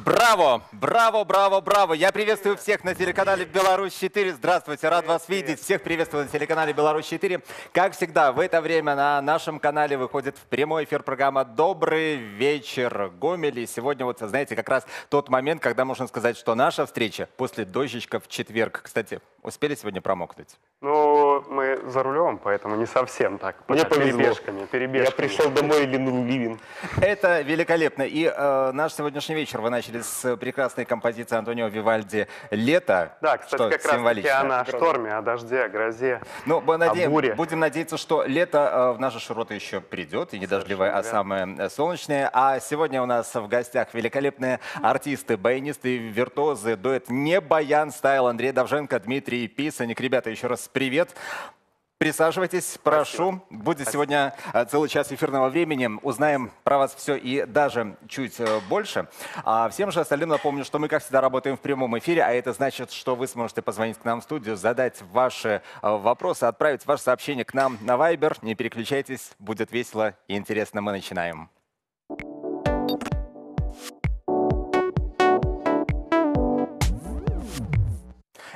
Браво, браво, браво, браво! Я приветствую всех на телеканале «Беларусь-4». Здравствуйте, рад вас видеть. Всех приветствую на телеканале «Беларусь-4». Как всегда, в это время на нашем канале выходит в прямой эфир программа «Добрый вечер, Гомель». И сегодня, вот, знаете, как раз тот момент, когда можно сказать, что наша встреча после дождичка в четверг. Кстати, успели сегодня промокнуть? Ну, мы за рулем, поэтому не совсем так. Мне повезло. Перебежками. Я пришел домой и линул ливень. Это великолепно. И наш сегодняшний вечер вы начали с прекрасной композиции Антонио Вивальди «Лето». Да, кстати, что как символично. Раз-таки она о шторме, о дожде, о грозе, ну, о буре. Будем надеяться, что лето в наши широты еще придет, и не дождливое, а самое солнечное. А сегодня у нас в гостях великолепные артисты, баянисты, виртуозы, дуэт «Не баян стайл» Андрей Довженко, Дмитрий Писаник. Ребята, еще раз привет. Присаживайтесь, прошу. Будет сегодня целый час эфирного времени. Узнаем про вас все и даже чуть больше. А всем же остальным напомню, что мы, как всегда, работаем в прямом эфире, а это значит, что вы сможете позвонить к нам в студию, задать ваши вопросы, отправить ваше сообщение к нам на Viber. Не переключайтесь, будет весело и интересно. Мы начинаем.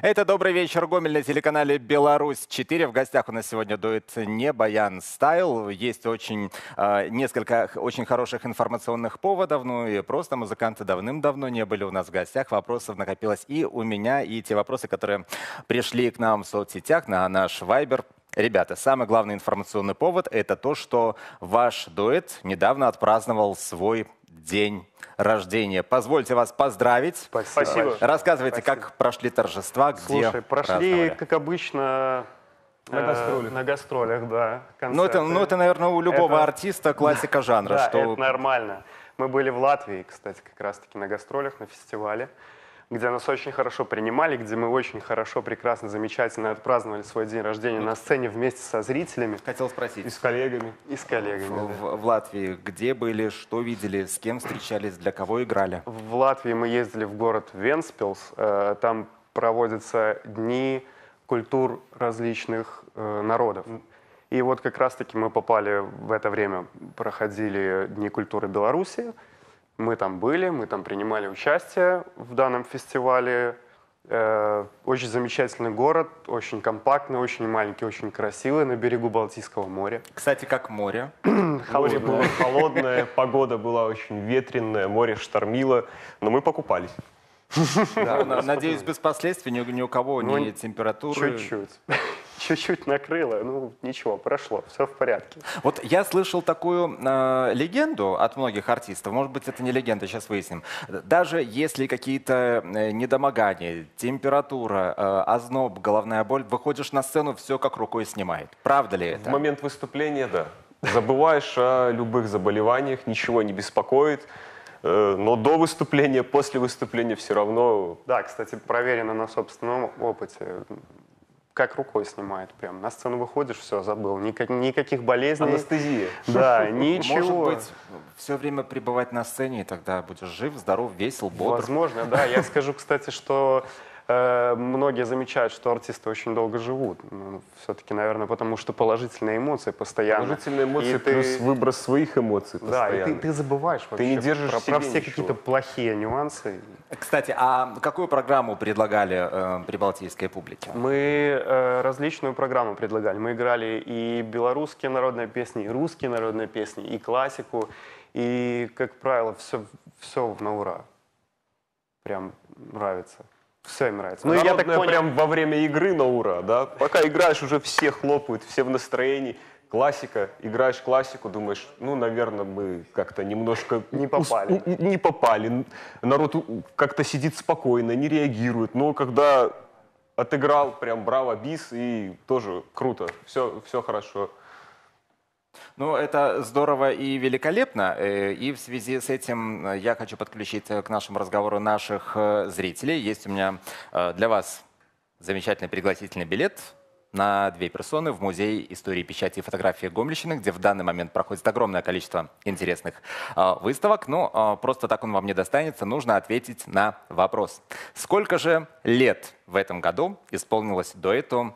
Это «Добрый вечер, Гомель» на телеканале «Беларусь-4». В гостях у нас сегодня дует «Не баян стайл». Есть несколько очень хороших информационных поводов. Ну и просто музыканты давным-давно не были у нас в гостях. Вопросов накопилось и у меня, и те вопросы, которые пришли к нам в соцсетях, на наш Viber. Ребята, самый главный информационный повод – это то, что ваш дуэт недавно отпраздновал свой день рождения. Позвольте вас поздравить. Спасибо. Рассказывайте, как прошли торжества, где прошли, как обычно, на гастролях, да. Ну, это, наверное, у любого артиста классика жанра. Да, это нормально. Мы были в Латвии, кстати, как раз-таки на гастролях, на фестивале. где нас очень хорошо принимали, где мы очень хорошо, прекрасно, замечательно отпраздновали свой день рождения на сцене вместе со зрителями. Хотел спросить. И с коллегами. И с коллегами. В Латвии где были, что видели, с кем встречались, для кого играли? В Латвии мы ездили в город Венспилс. Там проводятся дни культур различных народов. И вот как раз-таки мы попали в это время, проходили Дни культуры Беларуси. Мы там были, мы там принимали участие в данном фестивале. Очень замечательный город, очень компактный, очень маленький, очень красивый, на берегу Балтийского моря. Кстати, как море? Море было холодное, погода была очень ветреная, море штормило, но мы покупались. Да, надеюсь, без последствий, ни у кого ни температуры. Чуть-чуть. Чуть-чуть накрыло, ну ничего, прошло, все в порядке. Вот я слышал такую легенду от многих артистов, может быть, это не легенда, сейчас выясним. Даже если какие-то недомогания, температура, озноб, головная боль, выходишь на сцену, все как рукой снимает. Правда ли это? В момент выступления, да. Забываешь о любых заболеваниях, ничего не беспокоит. Но до выступления, после выступления все равно... Да, кстати, проверено на собственном опыте. Как рукой снимает прям. На сцену выходишь, все, забыл. Никаких болезней. Анестезия. Да, ничего. Может быть, все время пребывать на сцене, и тогда будешь жив, здоров, весел, бодр. Возможно, да. Я скажу, кстати, что многие замечают, что артисты очень долго живут. Ну, все-таки, наверное, потому что положительные эмоции постоянно. Положительные эмоции и плюс выброс своих эмоций постоянно. Да, и ты забываешь вообще. Ты не держишь про все какие-то плохие нюансы. Кстати, а какую программу предлагали прибалтийской публике? Мы различную программу предлагали. Мы играли и белорусские народные песни, и русские народные песни, и классику, и, как правило, все на ура. Прям нравится. Все им нравится. Ну, я так понял, прям во время игры на ура, да? Пока играешь, уже все хлопают, все в настроении. Классика, играешь классику, думаешь, ну, наверное, мы как-то немножко не попали. Народ как-то сидит спокойно, не реагирует. Но когда отыграл, прям браво, бис, и тоже круто, все хорошо. Ну, это здорово и великолепно. И в связи с этим я хочу подключить к нашему разговору наших зрителей. Есть у меня для вас замечательный пригласительный билет на 2 персоны в Музей истории печати и фотографии Гомельщины, где в данный момент проходит огромное количество интересных выставок. Но просто так он вам не достанется. Нужно ответить на вопрос. Сколько же лет в этом году исполнилось дуэту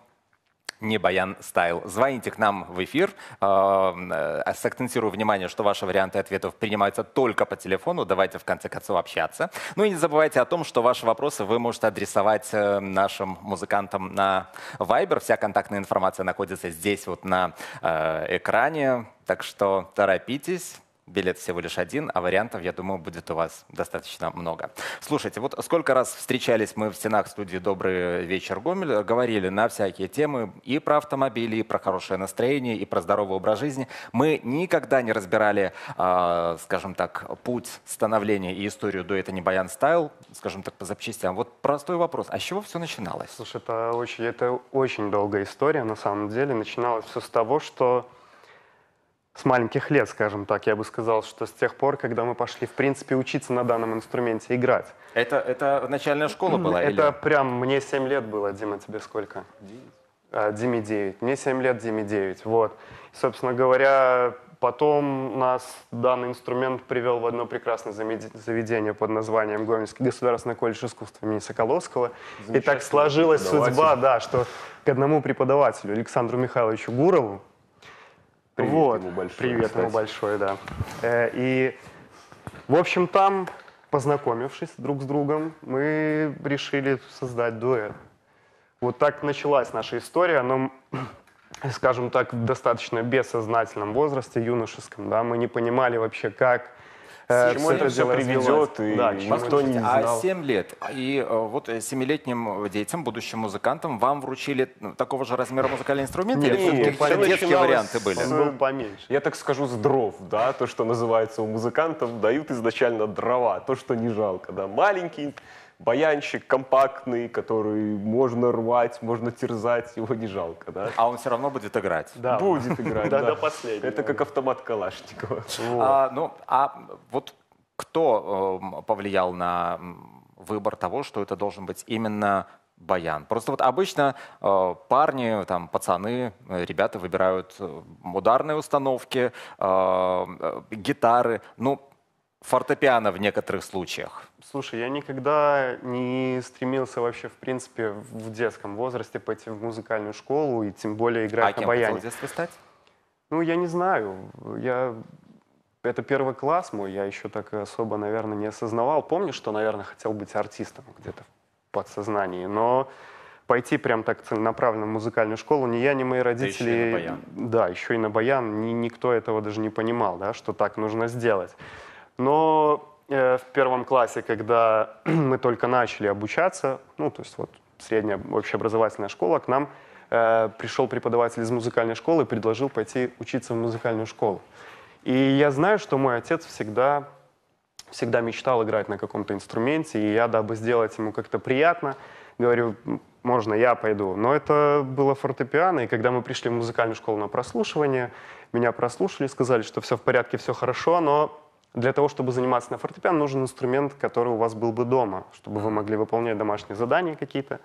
«Не баян стайл»? Звоните к нам в эфир. Акцентирую внимание, что ваши варианты ответов принимаются только по телефону. Давайте в конце концов общаться. Ну и не забывайте о том, что ваши вопросы вы можете адресовать нашим музыкантам на Viber. Вся контактная информация находится здесь вот на экране. Так что торопитесь. Билет всего лишь один, а вариантов, я думаю, будет у вас достаточно много. Слушайте, вот сколько раз встречались мы в стенах студии «Добрый вечер, Гомель», говорили на всякие темы и про автомобили, и про хорошее настроение, и про здоровый образ жизни. Мы никогда не разбирали, скажем так, путь становления и историю дуэта «Не баян стайл», скажем так, по запчастям. Вот простой вопрос, а с чего все начиналось? Слушай, это очень долгая история, на самом деле. Начиналось все с того, что... С маленьких лет, скажем так, я бы сказал, что с тех пор, когда мы пошли, в принципе, учиться на данном инструменте играть. Это начальная школа была? Это или? Прям мне 7 лет было, Дима, тебе сколько? 9. Диме 9. Мне 7 лет, Диме 9. Вот. Собственно говоря, потом нас данный инструмент привел в одно прекрасное заведение под названием Гомельский государственный колледж искусств имени Соколовского. И так сложилась судьба, да, что к одному преподавателю, Александру Михайловичу Гурову, привет, вот, ему большой, да. И, в общем, там, познакомившись друг с другом, мы решили создать дуэт. Вот так началась наша история, но, скажем так, в достаточно бессознательном возрасте, юношеском, да, мы не понимали вообще, как... Чему это все приведет, и да, никто не знал. А 7 лет, и вот 7-летним детям, будущим музыкантам, вам вручили такого же размера музыкальный инструмент? Или все детские варианты были? Был поменьше. Я так скажу, с дров, да, то, что называется у музыкантов, дают изначально дрова, то, что не жалко, да, маленький баянчик компактный, который можно рвать, можно терзать, его не жалко, да? А он все равно будет играть? Да. Будет играть, да. До последнего. Это как автомат Калашникова. Ну, а вот кто повлиял на выбор того, что это должен быть именно баян. Просто вот обычно парни, там, пацаны, ребята выбирают ударные установки, гитары, ну, фортепиано в некоторых случаях. Слушай, я никогда не стремился вообще, в принципе, в детском возрасте пойти в музыкальную школу и тем более играть на баяне. А кем хотел в детстве стать? Ну, я не знаю. Это первый класс мой, я еще так особо, наверное, не осознавал. Помню, что, наверное, хотел быть артистом где-то в подсознании, но пойти прям так целенаправленно в музыкальную школу ни я, ни мои родители... Да, еще и на баян. Да, еще и на баян. Никто этого даже не понимал, да, что так нужно сделать. Но в первом классе, когда мы только начали обучаться, ну, то есть вот средняя общеобразовательная школа, к нам пришел преподаватель из музыкальной школы и предложил пойти учиться в музыкальную школу. И я знаю, что мой отец всегда мечтал играть на каком-то инструменте, и я, дабы сделать ему как-то приятно, говорю, можно, я пойду. Но это было фортепиано, и когда мы пришли в музыкальную школу на прослушивание, меня прослушали, сказали, что все в порядке, все хорошо, но для того, чтобы заниматься на фортепиано, нужен инструмент, который у вас был бы дома, чтобы вы могли выполнять домашние задания какие-то.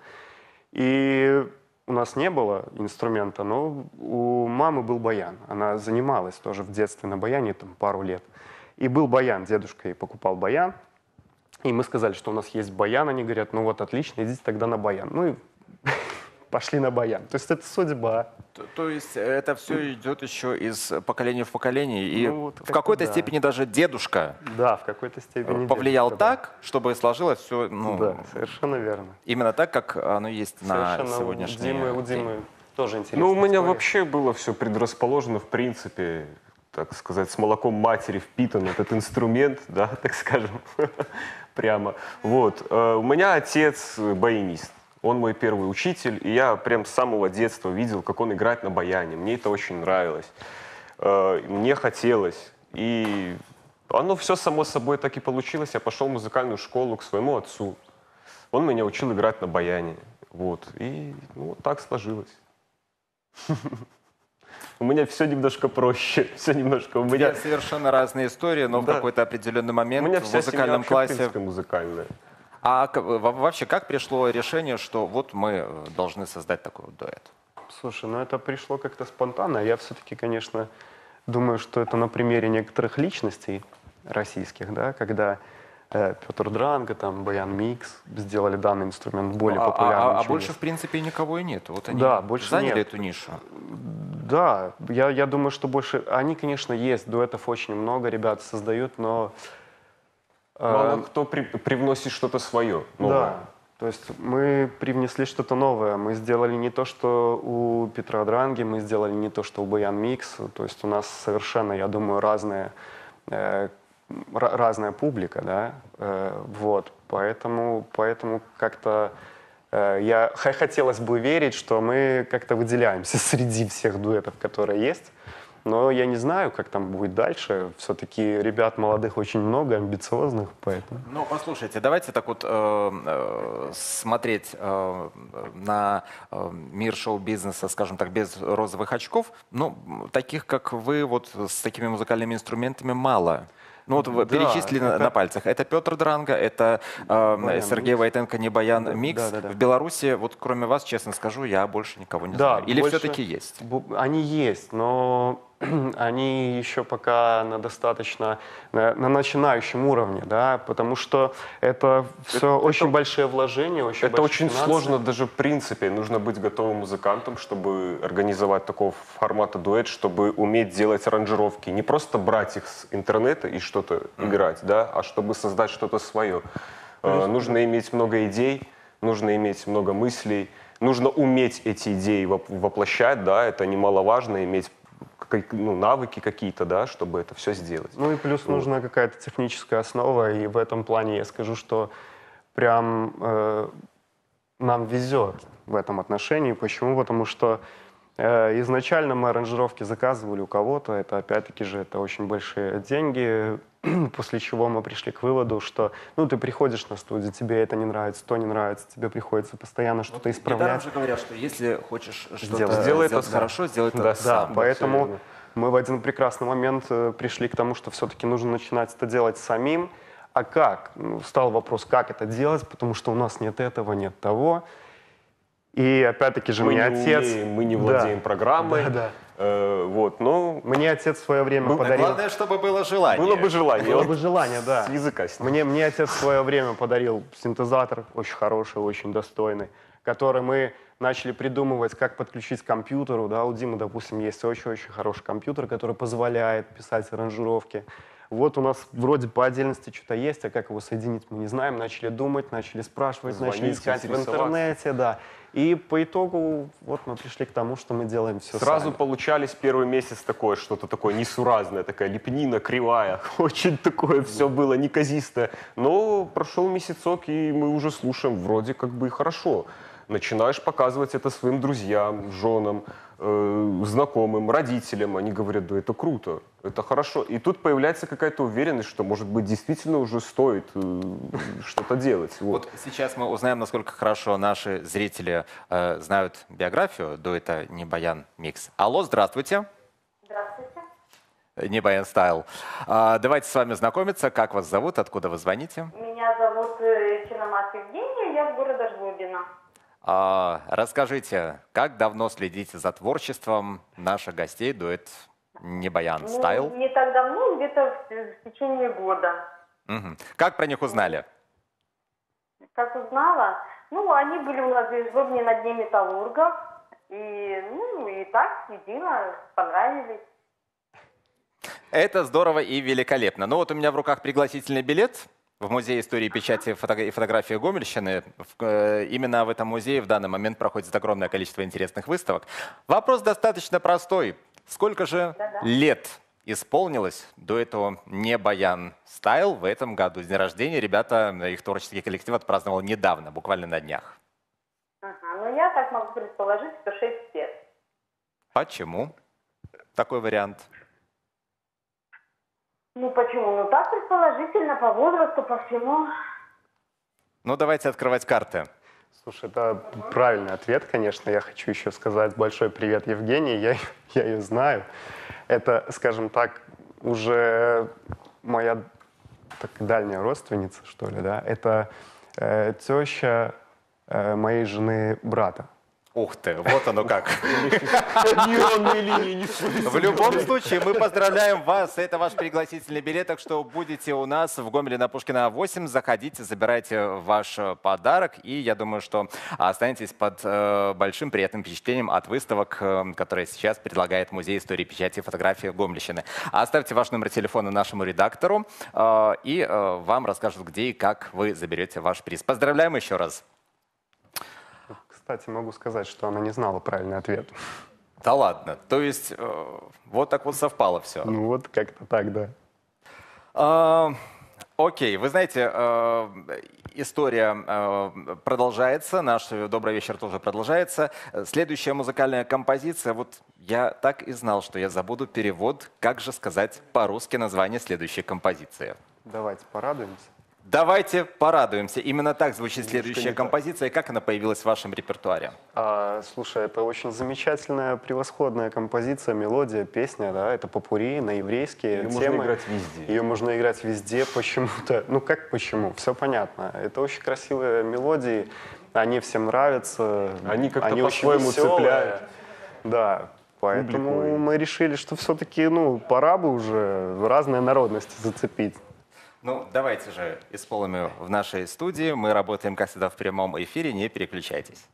И у нас не было инструмента, но у мамы был баян. Она занималась тоже в детстве на баяне, там, пару лет. И был баян, дедушка ей покупал баян. И мы сказали, что у нас есть баян. Они говорят, ну вот, отлично, идите тогда на баян. Ну и пошли на баян. То есть это судьба. То есть это все идет еще из поколения в поколение. И ну, вот, в какой-то степени даже дедушка, да, в какой-то степени повлиял дедушка, так, да, чтобы сложилось все. Ну, да, совершенно верно. Именно так, как оно есть совершенно на сегодняшний день. У Димы тоже интересно. Ну, у меня вообще было все предрасположено, в принципе, так сказать, с молоком матери впитан этот инструмент, да, так скажем, прямо. Вот. У меня отец баянист. Он мой первый учитель, и я прям с самого детства видел, как он играет на баяне. Мне это очень нравилось, мне хотелось. И оно все само собой так и получилось. Я пошел в музыкальную школу к своему отцу. Он меня учил играть на баяне. Вот. И ну, так сложилось. У меня все немножко проще, все немножко... У меня совершенно разные истории, но в какой-то определенный момент в музыкальном классе... музыкальная. А вообще, как пришло решение, что вот мы должны создать такой вот дуэт? Слушай, ну это пришло как-то спонтанно. Я все-таки, конечно, думаю, что это на примере некоторых личностей российских, да, когда Петр Дранга, там, Баян Микс сделали данный инструмент более популярным. А больше, в принципе, никого и нет. Вот они заняли эту нишу. Да, я думаю, что больше... Они, конечно, есть, дуэтов очень много, ребята создают, но... Мало кто привносит что-то свое, новое. Да, то есть мы привнесли что-то новое. Мы сделали не то, что у Петра Дранги, мы сделали не то, что у Баян Микс. То есть у нас совершенно, я думаю, разная публика, да? Вот, поэтому как-то хотелось бы верить, что мы как-то выделяемся среди всех дуэтов, которые есть. Но я не знаю, как там будет дальше. Все-таки ребят молодых очень много, амбициозных, поэтому... Ну, послушайте, давайте так вот смотреть на мир шоу-бизнеса, скажем так, без розовых очков. Ну, таких, как вы, вот с такими музыкальными инструментами мало. Ну, вот да, перечислили на пальцах. Это Петр Дранга, это Сергей Войтенко, не Баян Микс. Да. В Беларуси, вот кроме вас, честно скажу, я больше никого не знаю. Или все-таки есть? Они есть, но они еще пока на достаточно на начинающем уровне, да, потому что это все очень большие вложения. Это очень сложно даже в принципе. Нужно быть готовым музыкантом, чтобы организовать такого формата дуэт, чтобы уметь делать аранжировки. Не просто брать их с интернета и что-то играть, да, а чтобы создать что-то свое. Нужно иметь много идей, нужно иметь много мыслей, нужно уметь эти идеи воплощать, да, это немаловажно, иметь навыки какие-то, да, чтобы это все сделать. Ну и плюс нужна какая-то техническая основа, и в этом плане я скажу, что прям нам везет в этом отношении. Почему? Потому что изначально мы аранжировки заказывали у кого-то, это опять-таки же это очень большие деньги, после чего мы пришли к выводу, что ну ты приходишь на студию, тебе это не нравится, то не нравится, тебе приходится постоянно что-то исправлять. Недаром же говорят, что если хочешь что-то сделать хорошо, сделай это сам. Да, поэтому мы в один прекрасный момент пришли к тому, что все-таки нужно начинать это делать самим, А как? Ну, встал вопрос, как это делать, потому что у нас нет этого, нет того. И опять-таки же мне отец... Мы не владеем программой. Вот, но мне отец в свое время подарил... Главное, чтобы было желание. Было бы желание. Было бы желание, да. С языка с ним. Мне отец в свое время подарил синтезатор, очень хороший, очень достойный, который мы начали придумывать, как подключить к компьютеру. Да, у Димы, допустим, есть очень-очень хороший компьютер, который позволяет писать аранжировки. Вот у нас вроде по отдельности что-то есть, а как его соединить, мы не знаем. Начали думать, начали спрашивать, начали искать в интернете, да. И по итогу вот мы пришли к тому, что мы делаем все сразу сами. Получались первый месяц такое, что-то такое несуразное, такая лепнина кривая, очень такое все было неказистое. Но прошел месяцок, и мы уже слушаем вроде как бы и хорошо. Начинаешь показывать это своим друзьям, женам, знакомым, родителям. Они говорят, да это круто, это хорошо. И тут появляется какая-то уверенность, что, может быть, действительно уже стоит что-то делать. Вот. Вот сейчас мы узнаем, насколько хорошо наши зрители знают биографию дуэта «Небаян Микс». Алло, здравствуйте. Здравствуйте. «Небаян Стайл». Давайте с вами знакомиться. Как вас зовут, откуда вы звоните? Меня зовут Чинамас Евгения, я из города Жлобина. Расскажите, как давно следите за творчеством наших гостей дуэт «Небаян Стайл»? Не так давно, где-то в течение года. Угу. Как про них узнали? Как узнала? Ну, они были у нас в Жлобине на Дне металлургов. И, ну, и так сидела, понравились. Это здорово и великолепно. Ну вот у меня в руках пригласительный билет в Музее истории печати и фотографии Гомельщины. Именно в этом музее в данный момент проходит огромное количество интересных выставок. Вопрос достаточно простой. Сколько же лет исполнилось дуэту «Небаян Стайл» в этом году? День рождения ребята, их творческий коллектив отпраздновал недавно, буквально на днях. Ага, ну я так могу предположить, что 6 лет. Почему такой вариант? Ну почему? Ну так предположительно, по возрасту, по всему. Ну давайте открывать карты. Слушай, это правильный ответ, конечно. Я хочу еще сказать большой привет Евгении, я ее знаю. Это, скажем так, уже моя так, дальняя родственница, что ли, да? Это теща моей жены брата. Ух ты, вот оно как. В любом случае, мы поздравляем вас. Это ваш пригласительный билет. Так что будете у нас в Гомеле на Пушкина 8. Заходите, забирайте ваш подарок. И я думаю, что останетесь под большим приятным впечатлением от выставок, которые сейчас предлагает Музей истории печати и фотографии Гомельщины. Оставьте ваш номер телефона нашему редактору. И вам расскажут, где и как вы заберете ваш приз. Поздравляем еще раз. Кстати, могу сказать, что она не знала правильный ответ. Да ладно, то есть вот так вот совпало все. Ну вот как-то так, да. Окей, вы знаете, история продолжается, наш «Добрый вечер» тоже продолжается. Следующая музыкальная композиция, вот я так и знал, что я забуду перевод, как же сказать по-русски название следующей композиции. Давайте порадуемся. Давайте порадуемся. Именно так звучит следующая композиция. И как она появилась в вашем репертуаре? Слушай, это очень замечательная, превосходная композиция, мелодия, песня. Да? Это попурри на еврейские темы. Ее можно играть везде. Ее можно играть везде почему-то. Ну как почему? Все понятно. Это очень красивые мелодии. Они всем нравятся. Они как-то по-своему цепляют. Да. Поэтому мы решили, что все-таки ну, пора бы уже разные народности зацепить. Ну, давайте же исполним в нашей студии. Мы работаем, как всегда, в прямом эфире. Не переключайтесь.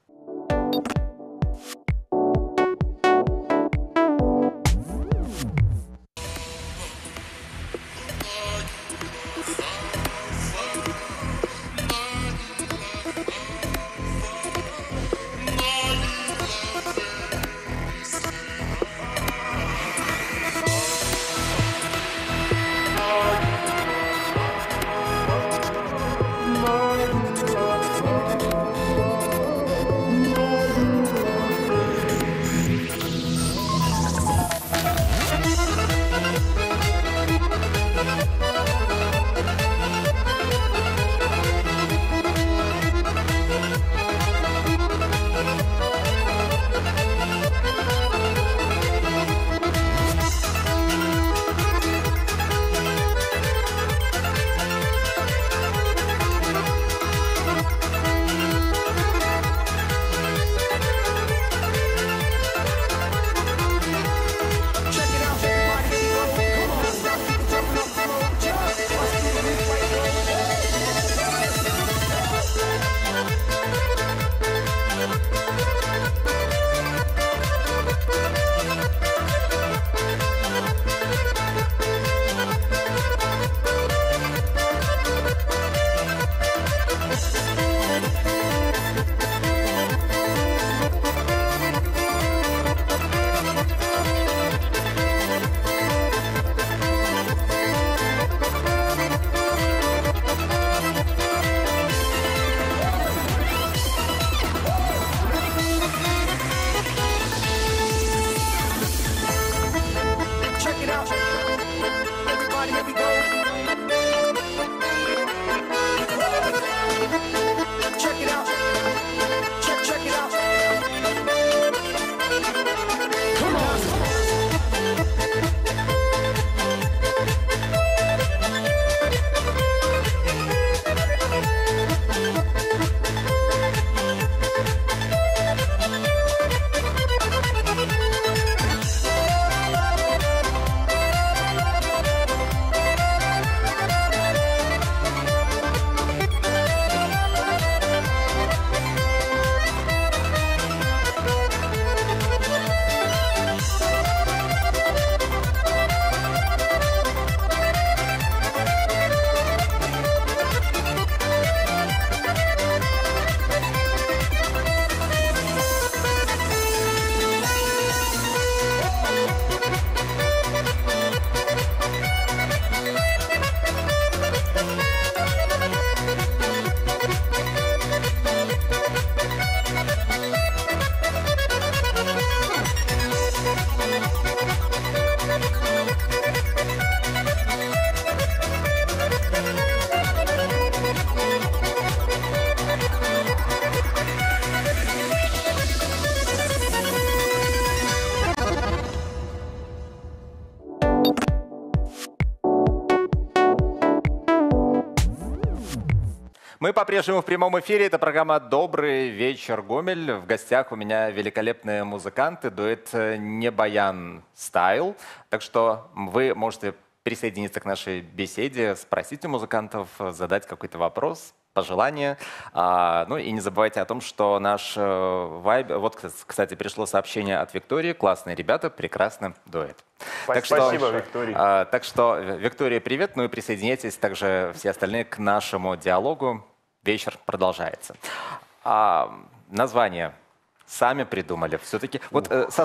Мы по-прежнему в прямом эфире. Это программа «Добрый вечер, Гомель». В гостях у меня великолепные музыканты, дуэт «Небаян Стайл». Так что вы можете присоединиться к нашей беседе, спросить у музыкантов, задать какой-то вопрос, пожелания. Ну и не забывайте о том, что наш вайб... Вот, кстати, пришло сообщение от Виктории. Классные ребята, прекрасный дуэт. Спасибо, Виктория. Так что, Виктория, привет. Ну и присоединяйтесь также все остальные к нашему диалогу. Вечер продолжается. Название сами придумали. Все-таки вот со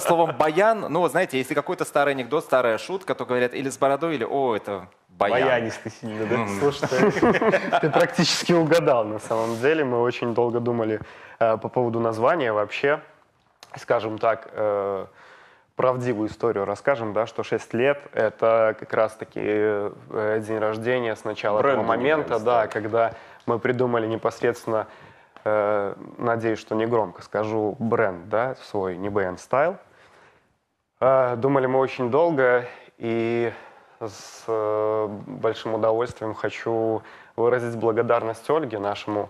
словом «баян», ну, знаете, если какой-то старый анекдот, старая шутка, то говорят или с бородой, или «О, это баян». Баянистый сильно, да? Слушай, ты практически угадал, на самом деле. Мы очень долго думали по поводу названия вообще, скажем так, правдивую историю расскажем, да, что 6 лет — это как раз-таки день рождения с начала этого момента, да, когда мы придумали непосредственно, надеюсь, что не громко скажу, бренд, да, свой Небаян Стайл. Думали мы очень долго, и с большим удовольствием хочу выразить благодарность Ольге, нашему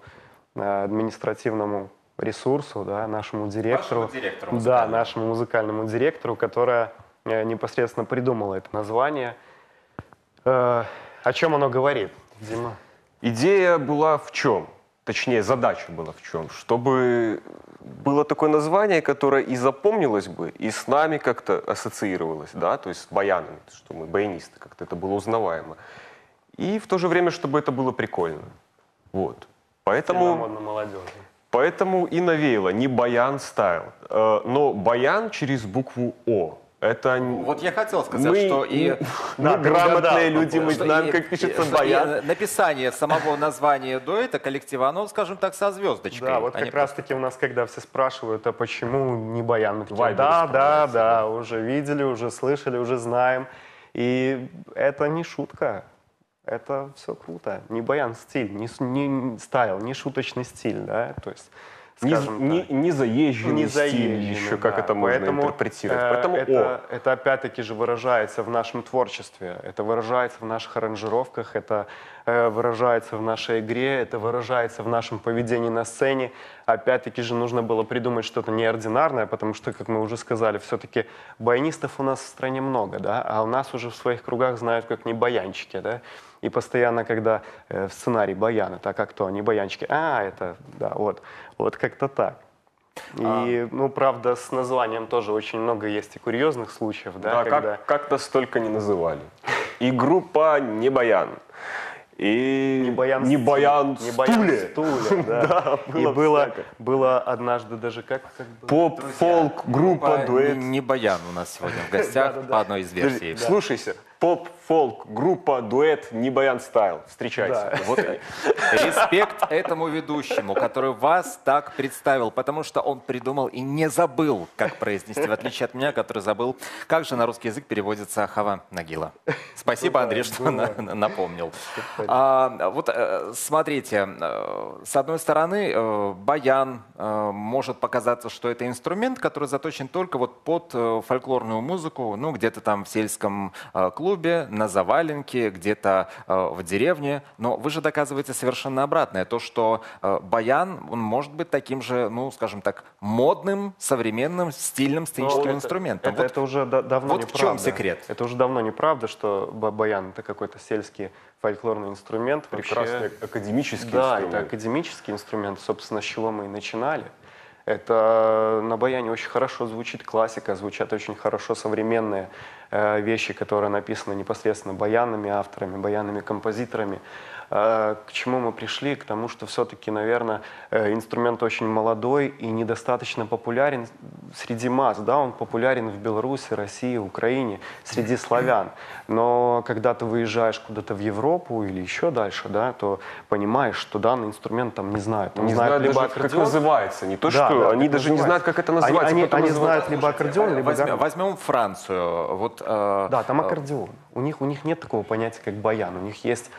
административному ресурсу, да, нашему директору, нашему музыкальному директору, которая непосредственно придумала это название. О чем оно говорит, Дима? Идея была в чем? Точнее, задача была в чем? Чтобы было такое название, которое и запомнилось бы, и с нами как-то ассоциировалось, да, то есть с баянами, что мы баянисты, как-то это было узнаваемо. И в то же время, чтобы это было прикольно. Вот. Поэтому и навеяло не «Баян Стайл», но «Баян» через букву «О». Это... Вот я хотел сказать, что и грамотные люди, мы знаем, как пишется «Баян». Написание самого названия дуэта, коллектива, оно, скажем так, со звездочкой. Да, вот как раз-таки у нас, когда все спрашивают, а почему не «Баян», мы такие, да, уже видели, уже слышали, уже знаем. И это не шутка. Это все круто. Не баян стиль, не стайл, не шуточный стиль, да, то есть, не заезженный стиль еще, да. Как это можно интерпретировать. Поэтому это опять-таки же выражается в нашем творчестве, это выражается в наших аранжировках, это выражается в нашей игре, это выражается в нашем поведении на сцене. Опять-таки же нужно было придумать что-то неординарное, потому что, как мы уже сказали, все-таки баянистов у нас в стране много, да, а у нас уже в своих кругах знают как не баянчики, да. И постоянно, когда в сценарии баяна, так как кто, не баянчики, а это, да, вот как-то так. И, ну, правда, с названием тоже очень много есть и курьезных случаев, да. Да, когда... как-то столько не называли. И группа «Не баян». И «Небаян Стуле», да. И было однажды даже как... Поп-фолк, группа, дуэт. «Небаян» у нас сегодня в гостях, по одной из версий. Слушайся. Поп-фолк, группа, дуэт «Небаян Стайл». Встречайте. Вот. Респект этому ведущему, который вас так представил, потому что он придумал и не забыл, как произнести, в отличие от меня, который забыл, как же на русский язык переводится «Хава Нагила». Спасибо, Андрей, что напомнил. Вот смотрите, с одной стороны, баян может показаться, что это инструмент, который заточен только вот под фольклорную музыку, ну, где-то там в сельском клубе, на заваленке, где-то в деревне. Но вы же доказываете совершенно обратное. То, что баян, он может быть таким же, ну, скажем так, модным, современным, стильным, сценическим инструментом. Это уже давно неправда. Вот в чем секрет. Это уже давно неправда, что баян — это какой-то сельский фольклорный инструмент. Прекрасный академический инструмент. Да, это академический инструмент, собственно, с чего мы и начинали. Это на баяне очень хорошо звучит классика, звучат очень хорошо современные вещи, которые написаны непосредственно баянными авторами, баянными композиторами. К чему мы пришли? К тому, что все-таки, наверное, инструмент очень молодой и недостаточно популярен среди масс. Да, он популярен в Беларуси, России, Украине, среди славян. Но когда ты выезжаешь куда-то в Европу или еще дальше, да, то понимаешь, что данный инструмент там не знают. Не знают либо как называется, не то что... Они даже не знают, как это называется. Они знают либо аккордеон, либо... Возьмем Францию. Вот, да, там аккордеон. У них нет такого понятия, как баян. У них есть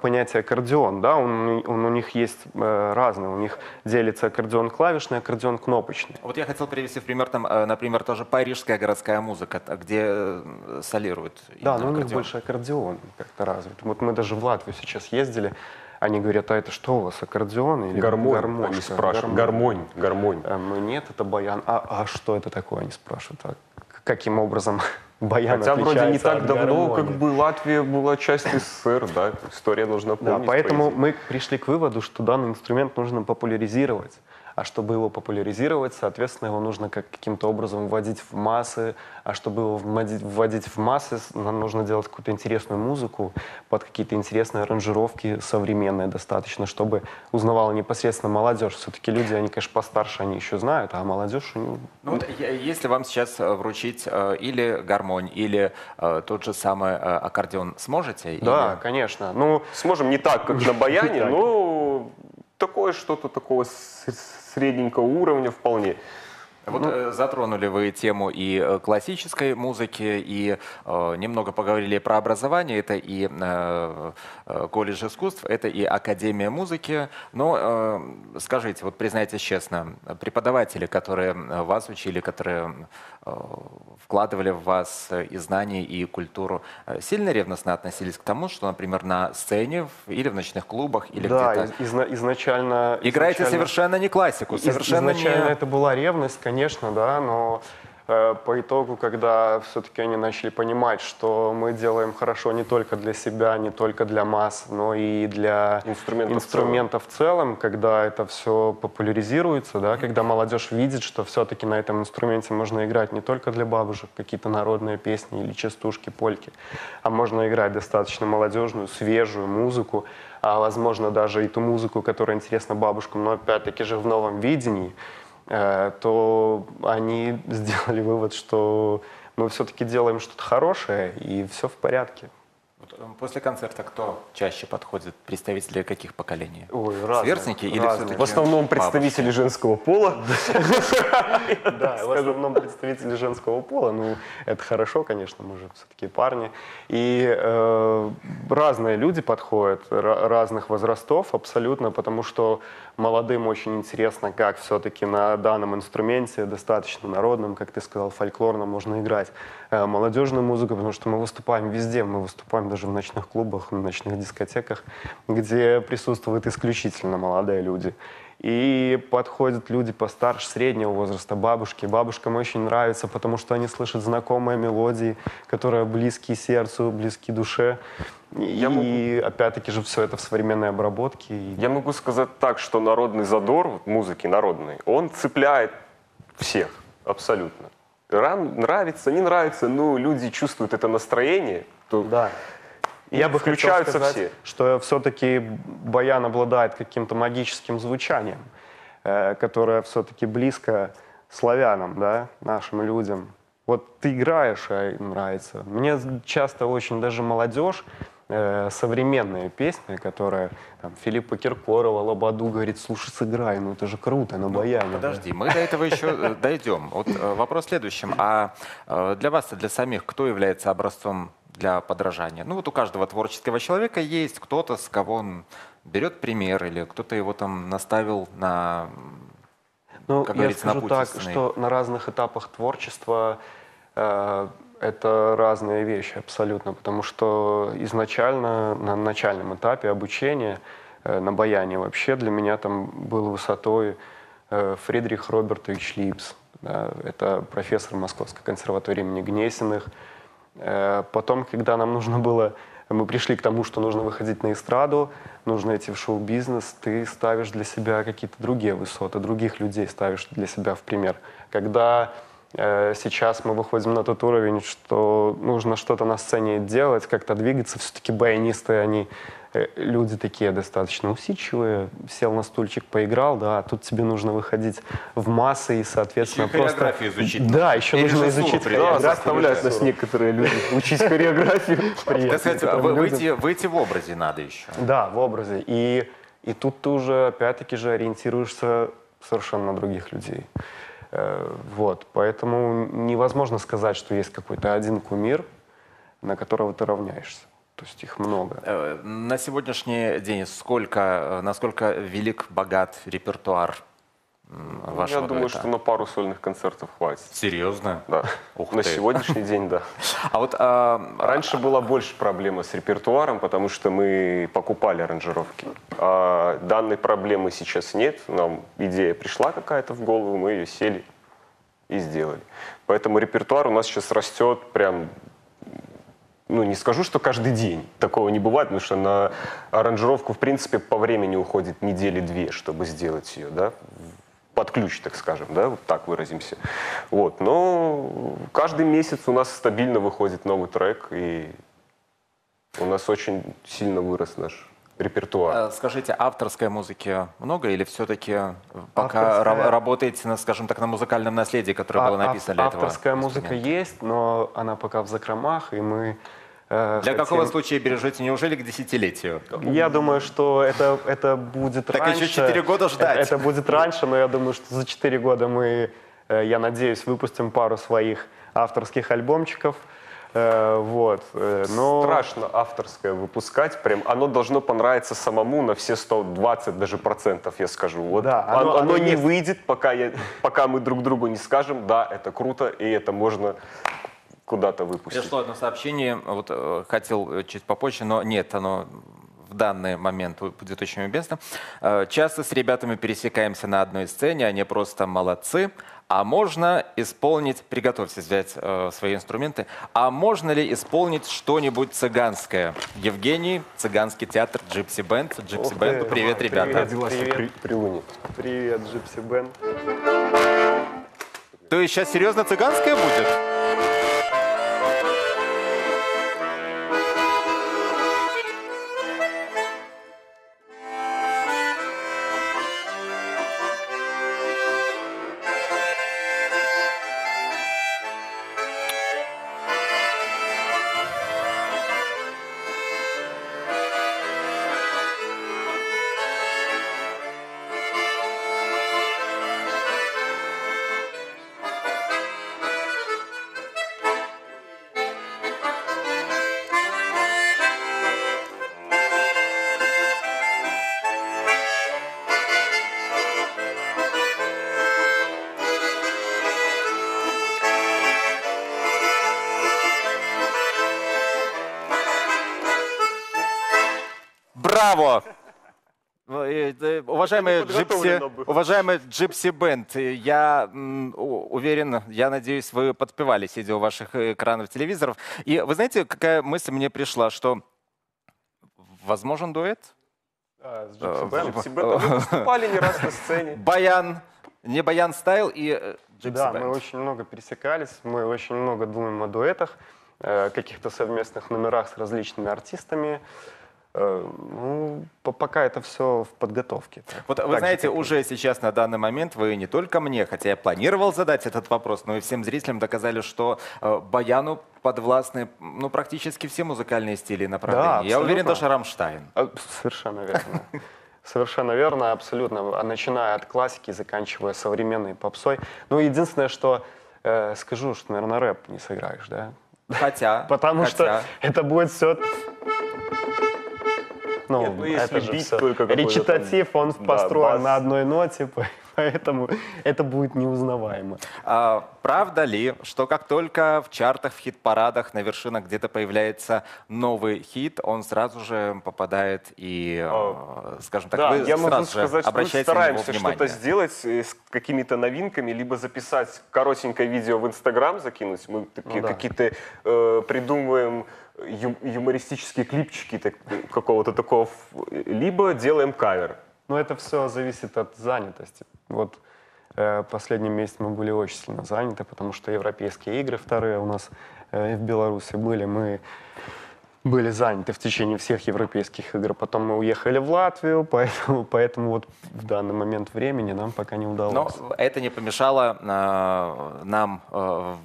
понятие аккордеон. Да? У них есть разные. У них делится аккордеон клавишный, аккордеон кнопочный. Вот я хотел привести в пример, там, например, тоже парижская городская музыка, где солируют. Да, но у них больше аккордеон как-то развит. Вот мы даже в Латвию сейчас ездили. Они говорят, а это что у вас, аккордеон или гармонь? Гармонь, они спрашивают. Гармонь. Нет, это баян. А что это такое, они спрашивают. А каким образом баян отличается от гармонии? Хотя вроде не так давно, как бы Латвия была частью СССР, да? История должна помнить. Да, поэтому мы пришли к выводу, что данный инструмент нужно популяризировать. А чтобы его популяризировать, соответственно, его нужно каким-то образом вводить в массы. А чтобы его вводить в массы, нам нужно делать какую-то интересную музыку под какие-то интересные аранжировки, современные достаточно, чтобы узнавала непосредственно молодежь. Все-таки люди, они, конечно, постарше, они еще знают, а молодежь... Ну, вот, если вам сейчас вручить или гармонь, или тот же самый аккордеон, сможете? Да, или... конечно. Ну, сможем не так, как на баяне, но... Такое что-то такого средненького уровня вполне. Вот затронули вы тему и классической музыки, и немного поговорили про образование. Это и колледж искусств, это и академия музыки. Но скажите, вот признайтесь честно, преподаватели, которые вас учили, которые вкладывали в вас и знания, и культуру, сильно ревностно относились к тому, что, например, на сцене или в ночных клубах, или где-то... Да, изначально... Играете совершенно не классику, совершенно не... Изначально это была ревность, конечно. Конечно, да, но по итогу, когда все-таки они начали понимать, что мы делаем хорошо не только для себя, не только для масс, но и для инструментов в целом, когда это все популяризируется, да, когда молодежь видит, что все-таки на этом инструменте можно играть не только для бабушек, какие-то народные песни или частушки, польки, а можно играть достаточно молодежную, свежую музыку, а возможно даже и ту музыку, которая интересна бабушкам, но опять-таки же в новом видении, то они сделали вывод, что мы все-таки делаем что-то хорошее, и все в порядке. После концерта кто чаще подходит? Представители каких поколений? Ой, сверстники или все-таки? В основном представители женского пола. Да, в основном представители женского пола. Ну, это хорошо, конечно, мы же все-таки парни. И разные люди подходят, разных возрастов абсолютно, потому что молодым очень интересно, как все-таки на данном инструменте, достаточно народном, как ты сказал, фольклорном, можно играть молодежную музыку, потому что мы выступаем везде, мы выступаем даже в ночных клубах, в ночных дискотеках, где присутствуют исключительно молодые люди. И подходят люди постарше, среднего возраста, бабушки. Бабушкам очень нравится, потому что они слышат знакомые мелодии, которые близки сердцу, близки душе. И опять-таки же все это в современной обработке. Я могу сказать так, что народный задор музыки народной, он цепляет всех абсолютно. Нравится, не нравится, но люди чувствуют это настроение. Да. Я бы хотел сказать, что все-таки баян обладает каким-то магическим звучанием, которое все-таки близко славянам, да, нашим людям. Вот ты играешь, а им нравится. Мне часто очень даже молодежь, современные песни, которые там, Филиппа Киркорова, Лободу, говорит, слушай, сыграй, ну это же круто, на баяне. Подожди, мы до этого еще дойдем. Вот вопрос в следующем. А для вас и для самих, кто является образцом для подражания? Ну вот у каждого творческого человека есть кто-то, с кого он берет пример, или кто-то его там наставил на, ну, как говорится, на путь. Я скажу так, что на разных этапах творчества это разные вещи абсолютно, потому что изначально, на начальном этапе обучения на баяне вообще для меня там был высотой Фридрих Робертович Липс, да, это профессор Московской консерватории имени Гнесиных. Потом, когда нам нужно было, мы пришли к тому, что нужно выходить на эстраду, нужно идти в шоу-бизнес, ты ставишь для себя какие-то другие высоты, других людей ставишь для себя в пример. Когда сейчас мы выходим на тот уровень, что нужно что-то на сцене делать, как-то двигаться, все-таки баянисты, они люди такие достаточно усидчивые, сел на стульчик, поиграл, да, а тут тебе нужно выходить в массы и, соответственно, еще просто... хореографию изучить. Да, еще нужно изучить хореографию. Да, заставляют нас некоторые люди учить хореографию. Выйти в образе надо еще. Да, в образе. И тут ты уже, опять-таки же, ориентируешься совершенно на других людей. Вот, поэтому невозможно сказать, что есть какой-то один кумир, на которого ты равняешься. То есть их много. На сегодняшний день насколько велик, богат репертуар вашего дуэта? Я думаю, что на пару сольных концертов хватит. Серьезно? Да. На сегодняшний день, да. А вот раньше была больше проблема с репертуаром, потому что мы покупали аранжировки. А данной проблемы сейчас нет. Нам идея пришла какая-то в голову, мы ее сели и сделали. Поэтому репертуар у нас сейчас растет прям... Ну, не скажу, что каждый день. Такого не бывает, потому что на аранжировку, в принципе, по времени уходит недели-две, чтобы сделать ее, да, под ключ, так скажем, да, вот так выразимся. Вот, но каждый месяц у нас стабильно выходит новый трек, и у нас очень сильно вырос наш репертуар. Скажите, авторской музыки много или все-таки пока работаете, скажем так, на музыкальном наследии, которое было написано для этого? Авторская музыка есть, но она пока в закромах, и мы... Для какого случая бережете? Неужели к десятилетию? Я думаю, что это будет так раньше. Так еще 4 года ждать. Это будет раньше, но я думаю, что за 4 года мы, я надеюсь, выпустим пару своих авторских альбомчиков. Вот, но... Страшно авторское выпускать, прям оно должно понравиться самому на все 120 даже процентов, я скажу. Вот. Да, оно не выйдет, пока мы друг другу не скажем, да, это круто, и это можно куда-то выпустить. Пришло одно сообщение, вот хотел чуть попозже, но нет, оно... В данный момент будет очень уместно. Часто с ребятами пересекаемся на одной сцене, они просто молодцы. А можно исполнить, приготовьтесь взять свои инструменты, а можно ли исполнить что-нибудь цыганское? Евгений, цыганский театр, Джипси Бенд. Джипси Бенду привет, ребята. Привет, Джипси Бенд. То есть сейчас серьезно цыганское будет? Браво! Уважаемый Джипси Бенд, я уверен, я надеюсь, вы подпевали, сидя у ваших экранов телевизоров. И вы знаете, какая мысль мне пришла, что возможен дуэт? С Джипси Бендом мы выступали не раз на сцене. Баян, не баян стайл и Джипси Бенд. Да, мы очень много пересекались, мы очень много думаем о дуэтах, каких-то совместных номерах с различными артистами. Ну, пока это все в подготовке. Вот вы знаете, уже сейчас на данный момент вы не только мне, хотя я планировал задать этот вопрос, но и всем зрителям доказали, что баяну подвластны ну, практически все музыкальные стили и направления. Да, я уверен, даже Рамштайн. Совершенно верно. Совершенно верно, абсолютно. Начиная от классики, заканчивая современной попсой. Ну, единственное, что скажу, что, наверное, рэп не сыграешь, да? Потому что это будет все... Ну, это же речитатив, он построен на одной ноте, поэтому это будет неузнаваемо. А правда ли, что как только в чартах, в хит-парадах, на вершинах где-то появляется новый хит, он сразу же попадает и, скажем так, да, я могу сказать, что мы стараемся что-то сделать с какими-то новинками, либо записать коротенькое видео в Инстаграм, закинуть, мы такие какие-то придумываем... юмористические клипчики какого-то такого, либо делаем кавер. Но это все зависит от занятости. Вот последний месяц мы были очень сильно заняты, потому что европейские игры вторые у нас в Беларуси были. Мы были заняты в течение всех европейских игр. Потом мы уехали в Латвию, поэтому вот в данный момент времени нам пока не удалось. Но это не помешало нам в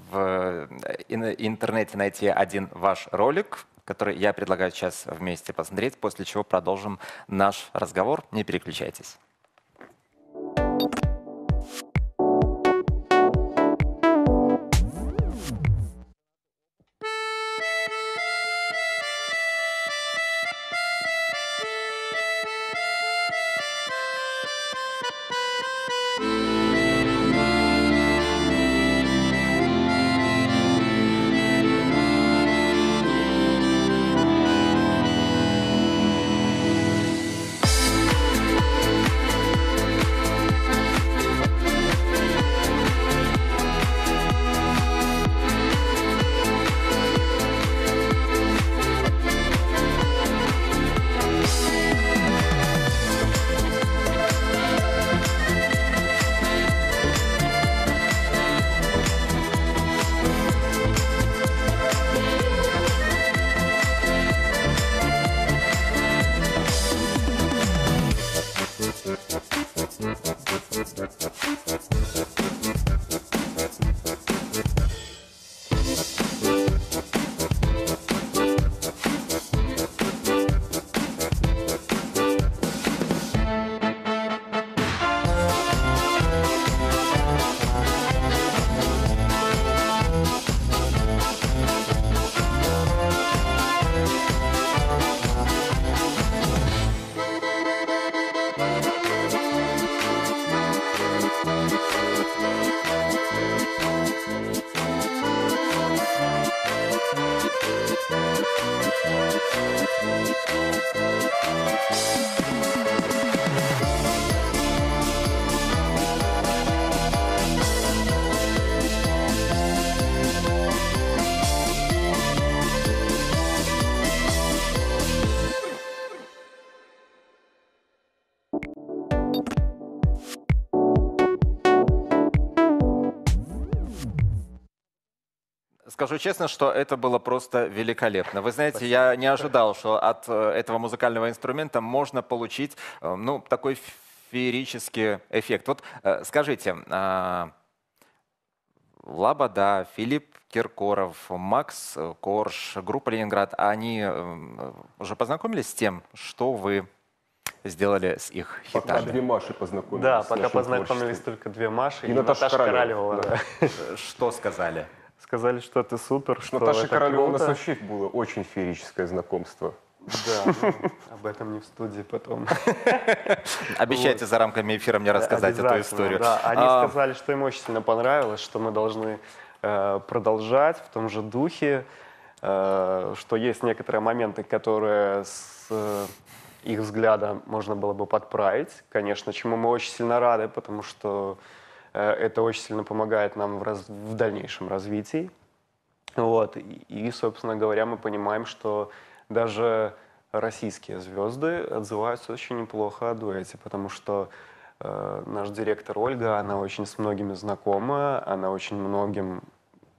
интернете найти один ваш ролик, который я предлагаю сейчас вместе посмотреть, после чего продолжим наш разговор. Не переключайтесь. Скажу честно, что это было просто великолепно. Вы знаете, спасибо. Я не ожидал, что от этого музыкального инструмента можно получить, ну, такой феерический эффект. Вот скажите, Лобода, Филипп Киркоров, Макс Корж, группа «Ленинград», они уже познакомились с тем, что вы сделали с их хитами? Пока две Маши познакомились. Да, пока познакомились только две Маши и Наташа Королева. Да. Что сказали? Сказали, что ты супер, что Наташа Королева у нас вообще было очень феерическое знакомство. Да, об этом не в студии потом. Обещайте за рамками эфира мне рассказать эту историю. Они сказали, что им очень сильно понравилось, что мы должны продолжать в том же духе, что есть некоторые моменты, которые с их взгляда можно было бы подправить, конечно, чему мы очень сильно рады, потому что это очень сильно помогает нам в дальнейшем развитии. Вот. И, собственно говоря, мы понимаем, что даже российские звезды отзываются очень неплохо о дуэте, потому что наш директор Ольга, она очень с многими знакома, она очень многим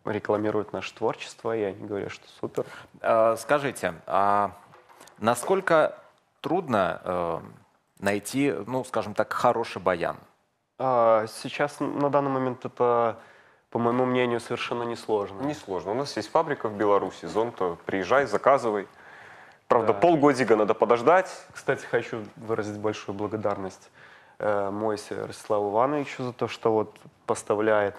рекламирует наше творчество, и они говорят, что супер. Скажите, а насколько трудно найти, ну, скажем так, хороший баян? Сейчас, на данный момент, это, по моему мнению, совершенно несложно. Несложно. У нас есть фабрика в Беларуси, Зонто. Приезжай, заказывай. Правда, да. Полгодика надо подождать. Кстати, хочу выразить большую благодарность Мойсе Ростиславу Ивановичу за то, что вот поставляет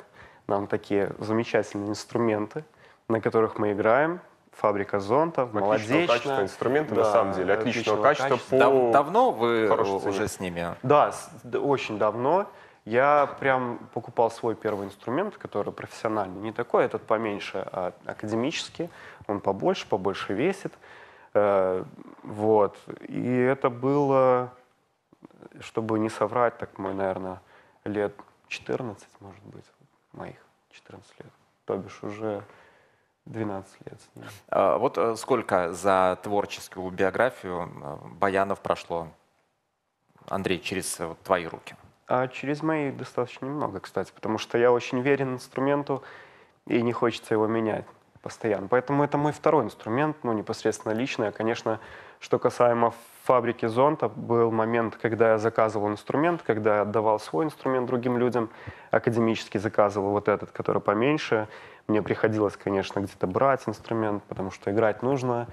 нам такие замечательные инструменты, на которых мы играем. Фабрика Зонта, молодежная. Отличного качества инструменты, да, на самом деле. Отличного качества. Давно вы уже с ними? Да, очень давно. Я прям покупал свой первый инструмент, который профессиональный. Не такой, этот поменьше, а академический. Он побольше весит. Вот. И это было, чтобы не соврать, так мы, наверное, лет 14, может быть, моих 14 лет. То бишь уже 12 лет. А вот сколько за творческую биографию баянов прошло, Андрей, через твои руки? Через мои достаточно немного, кстати, потому что я очень верен инструменту и не хочется его менять постоянно. Поэтому это мой второй инструмент, ну, непосредственно личный. А, конечно, что касаемо фабрики Зонта, был момент, когда я заказывал инструмент, когда я отдавал свой инструмент другим людям, академически заказывал вот этот, который поменьше. Мне приходилось, конечно, где-то брать инструмент, потому что играть нужно.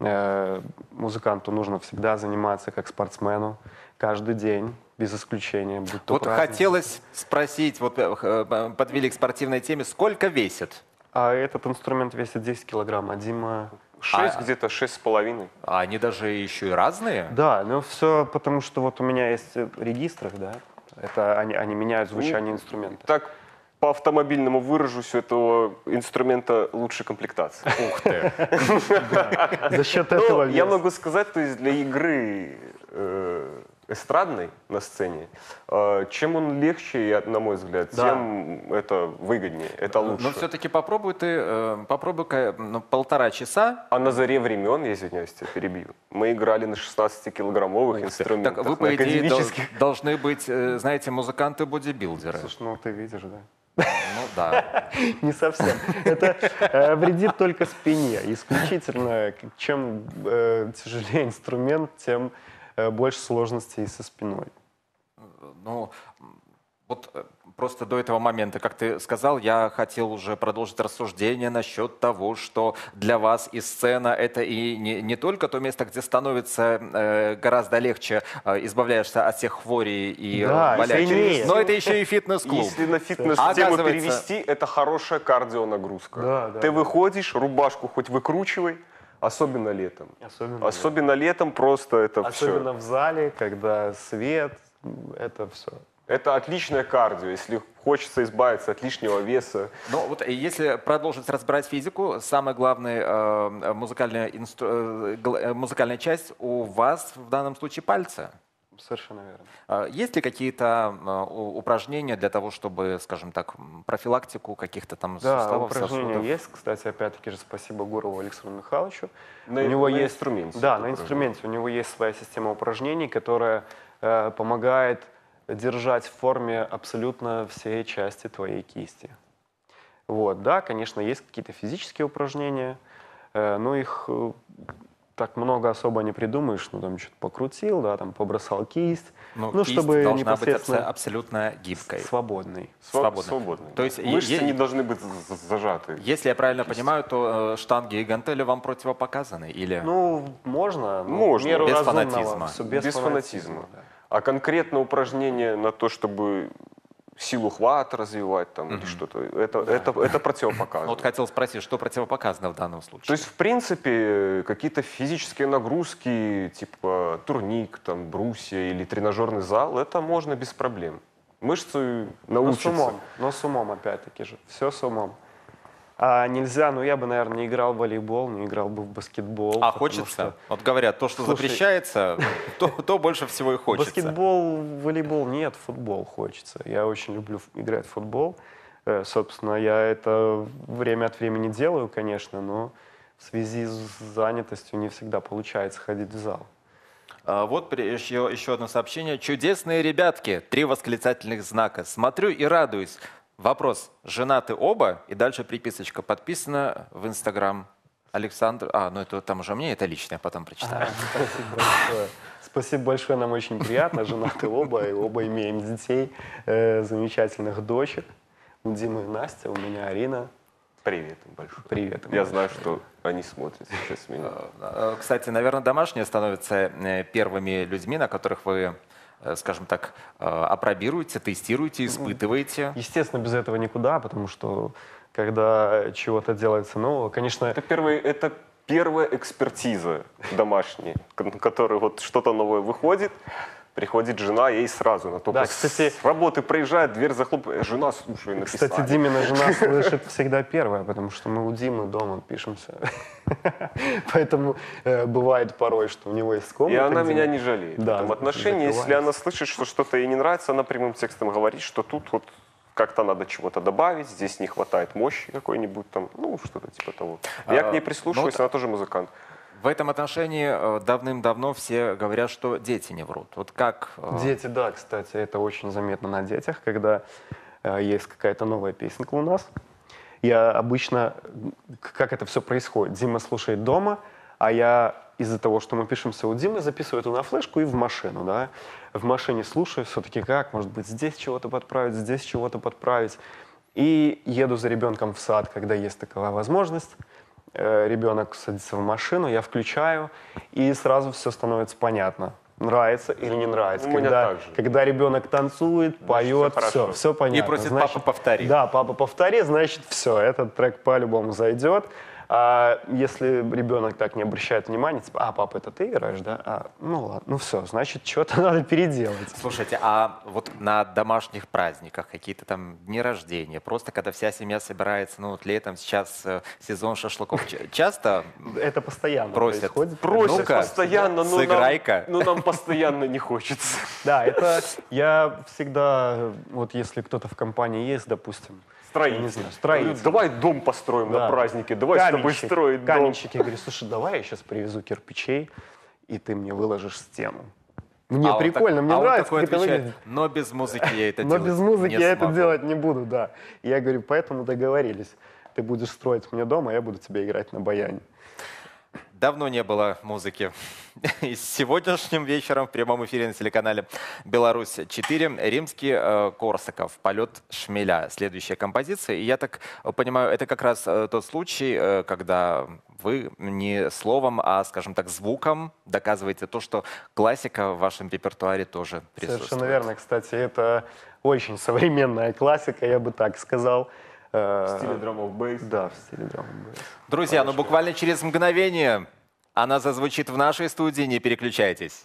Музыканту нужно всегда заниматься, как спортсмену, каждый день, без исключения. Будь то вот праздник. Хотелось спросить, вот подвели к спортивной теме, сколько весит? А этот инструмент весит 10 килограмм, а Дима... 6, где-то 6,5. А они даже еще и разные? Да, ну все потому, что вот у меня есть регистры, да, это они меняют звучание инструмента. Так, по автомобильному выражусь, у этого инструмента лучше комплектация. Ух ты! За счет этого я могу сказать, то есть для игры эстрадной на сцене, чем он легче, на мой взгляд, тем это выгоднее, это лучше. Но все-таки попробуй-ка 1,5 часа. А на заре времен, я извиняюсь, тебя перебью, мы играли на 16-килограммовых инструментах. Так вы, по идее, должны быть, знаете, музыканты-бодибилдеры. Слушай, ну ты видишь, да? Ну да. Не совсем. Это вредит только спине. Исключительно, чем тяжелее инструмент, тем больше сложностей со спиной. Ну, просто до этого момента, как ты сказал, я хотел уже продолжить рассуждение насчет того, что для вас и сцена — это и не только то место, где становится гораздо легче, избавляешься от всех хворей и болячек, но это еще и фитнес-клуб. Если на фитнес-тему перевести, это хорошая кардионагрузка. Ты выходишь, рубашку хоть выкручивай. Особенно летом. Особенно летом просто это Особенно в зале, когда свет, это все. Это отличное кардио, если хочется избавиться от лишнего веса. Но вот если продолжить разбирать физику, самая главная музыкальная часть у вас в данном случае пальцы. Совершенно верно. Есть ли какие-то упражнения для того, чтобы, скажем так, профилактику каких-то там суставов, сосудов? Да, упражнения есть. Кстати, опять-таки же спасибо Гурову Александру Михайловичу. У него есть инструмент. Да, на инструменте. У него есть своя система упражнений, которая помогает держать в форме абсолютно все части твоей кисти. Вот, да, конечно, есть какие-то физические упражнения, но их... Так много особо не придумаешь, ну там что-то покрутил, да, там побросал кисть. Но ну, кисть чтобы должна непосредственно быть абсолютно гибкой. Свободной. Свободной. То есть мышцы не должны быть зажаты. Если я правильно понимаю, то штанги и гантели вам противопоказаны? Или... Ну, можно. Можно. Без фанатизма. Без фанатизма. А конкретно упражнение на то, чтобы... силу хват развивать, там, или что-то. Это противопоказано. Вот хотел спросить, что противопоказано в данном случае? То есть, в принципе, какие-то физические нагрузки, типа турник, там, брусья или тренажерный зал, это можно без проблем. Мышцы научатся. Но с умом, опять-таки же. Все с умом. А нельзя, ну я бы, наверное, не играл в волейбол, не играл бы в баскетбол. А хочется? Что... Вот говорят, то, что запрещается, то больше всего и хочется. Баскетбол, волейбол нет, футбол хочется. Я очень люблю играть в футбол. Собственно, я это время от времени делаю, конечно, но в связи с занятостью не всегда получается ходить в зал. Вот еще одно сообщение. «Чудесные ребятки!» 3 восклицательных знака. «Смотрю и радуюсь». Вопрос. Женаты оба? И дальше приписочка. Подписано в Инстаграм Александр. А, ну это там уже мне, это лично, я потом прочитаю. Спасибо большое. Спасибо большое, нам очень приятно. Женаты оба, и оба имеем детей, замечательных дочек. У Димы и Настя, у меня Арина. Привет им большое. Привет им. Я знаю, что они смотрят сейчас меня. Кстати, наверное, домашние становятся первыми людьми, на которых вы... скажем так, апробируете, тестируете, испытываете? Естественно, без этого никуда, потому что когда чего-то делается нового, конечно... Это первая экспертиза домашняя, которая вот что-то новое выходит, приходит жена, ей сразу на то, да, кстати, с работы проезжает, дверь захлопывает, жена, слушай, написала. Кстати, Димина жена слышит всегда первая, потому что мы у Димы дома пишемся. Поэтому бывает порой, что у него есть комната. И она меня не жалеет в этом отношении. Если она слышит, что что-то ей не нравится, она прямым текстом говорит, что тут вот как-то надо чего-то добавить, здесь не хватает мощи какой-нибудь там, ну, что-то типа того. Я к ней прислушиваюсь, она тоже музыкант. В этом отношении давным-давно все говорят, что дети не врут. Вот как... Дети, да, кстати, это очень заметно на детях, когда есть какая-то новая песенка у нас. Я обычно... Как это все происходит? Дима слушает дома, а я из-за того, что мы пишемся у Димы, записываю это на флешку и в машину, да. В машине слушаю, все-таки как, может быть, здесь чего-то подправить, здесь чего-то подправить. И еду за ребенком в сад, когда есть такая возможность. Ребенок садится в машину, я включаю, и сразу все становится понятно. Нравится или не нравится. Когда ребенок танцует, поет, все понятно. И просит папа повтори. Да, папа повтори, значит все, этот трек по-любому зайдет. А если ребенок так не обращает внимания, типа, а, папа, это ты играешь, да? А, ну ладно, ну все, значит, что-то надо переделать. Слушайте, а вот на домашних праздниках, какие-то там дни рождения, просто когда вся семья собирается, ну вот летом сейчас сезон шашлыков, часто это постоянно происходит? Просят постоянно, но нам постоянно не хочется. Да, это я всегда, вот если кто-то в компании есть, допустим, строитель. Давай дом построим на празднике, давай с тобой строить дом. Каменщик, я говорю, слушай, давай я сейчас привезу кирпичей, и ты мне выложишь стену. Мне прикольно, мне нравится. Он такой отвечает, но без музыки я это делать не смогу. Но без музыки я это делать не буду, да. Я говорю, поэтому договорились. Ты будешь строить мне дом, а я буду тебе играть на баяне. Давно не было музыки. И сегодняшним вечером в прямом эфире на телеканале «Беларусь-4» Римский, Корсаков «Полет шмеля». Следующая композиция. И я так понимаю, это как раз тот случай, когда вы не словом, а, скажем так, звуком доказываете то, что классика в вашем репертуаре тоже присутствует. Совершенно верно. Кстати, это очень современная классика, я бы так сказал. В стиле драм-н-бейс. Да, в стиле драм-н-бейс. Друзья, ну буквально через мгновение она зазвучит в нашей студии. Не переключайтесь.